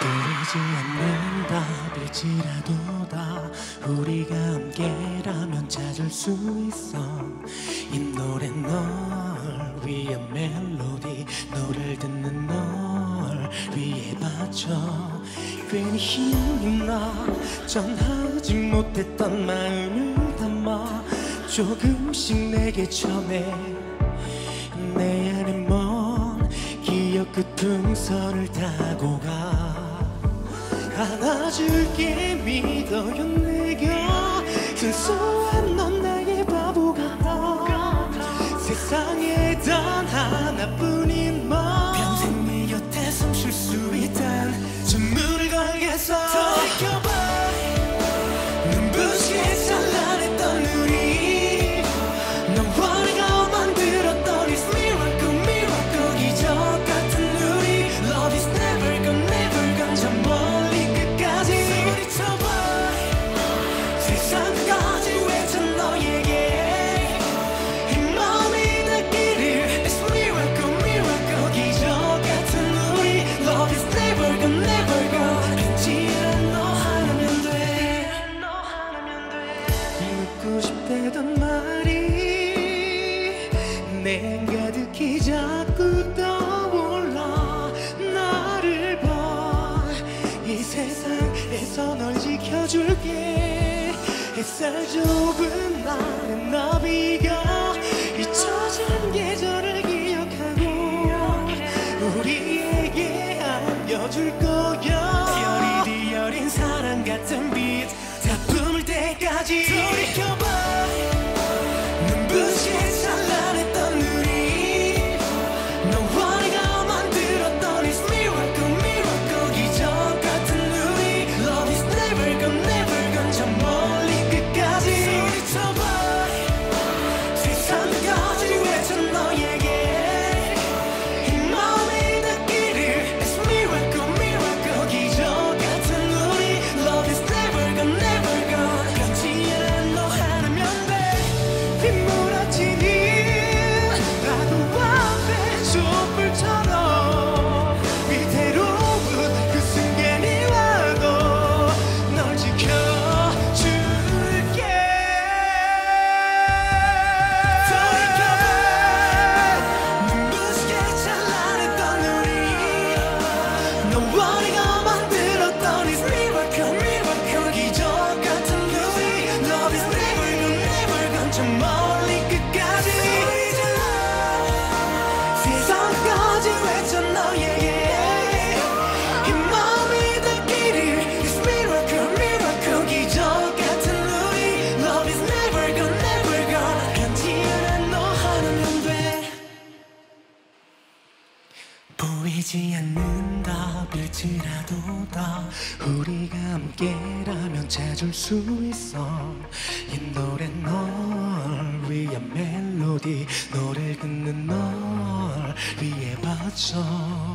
보이지 않는 답일지라도 다 우리가 함께라면 찾을 수 있어. 이 노래는 널 위한 멜로디, 너를 듣는 널 위해 바쳐. 괜히 힘이 나 전하지 못했던 마음을 담아 조금씩 내게 전해. 내 안에 먼 기억 그 풍선을 타고 가. 안아줄게, 믿어요 내게. 순수한 넌 나의 바보 같아. 세상에 단 하나뿐인 맘 평생 내 곁에 숨 쉴 수 있단 저 문을 걸겠어. 더 느껴봐 눈부시에 찬란했던 우리. 넌 원해가 만들었던 It's miracle, miracle 기적 같은 우리. Love is never gone, never gone 저 멀리 되던 말이 내 가득히 자꾸 떠올라. 나를 봐, 이 세상에서 널 지켜줄게. 햇살 좁은 나는 나비가 잊혀진 계절을 기억하고 우리에게 안겨줄 거야. 별이 디어린 사랑 같은 빛 다 뿜을 때까지 돌이켜봐. 눈부시에 찬란했던 우리. 너 원해가 만들었던 It's miracle, miracle 기적 같은 우리. Love is never gone, never gone 저 멀리 끝까지 소리쳐봐. 세상까지 외쳐 너에게 이 마음이 닿기를. It's miracle, miracle 기적 같은 우리. Love is never gone, never gone 변치 않아. 너 하나면 돼. 빗물어지니 파도 앞에 촛불처럼 위태로운 그 순간이 와도 널 지켜줄게. 돌이켜봐 눈부시게 찬란했던 우리. 너 원해가 만들었던 It's miracle, miracle 기적 같은 우리. Love is never gone, never gone 저 멀리 끝까지 소리질러. 세상까지 외쳐 너에게 이 마음이 닿기를. It's miracle, miracle 기적 같은 우리. Love is never gone, never gone 변치 않아. 너 하나면 돼. 보이지 않는 답일지라도 다 우리가 함께라면 찾을 수 있어. 이 노래 널 위한 멜로디, 너를 듣는 널 위해 바쳐.